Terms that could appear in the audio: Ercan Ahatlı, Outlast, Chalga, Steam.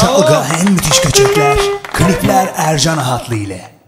Çalga en müthiş kaçaklar, klipler Ercan Ahatlı ile.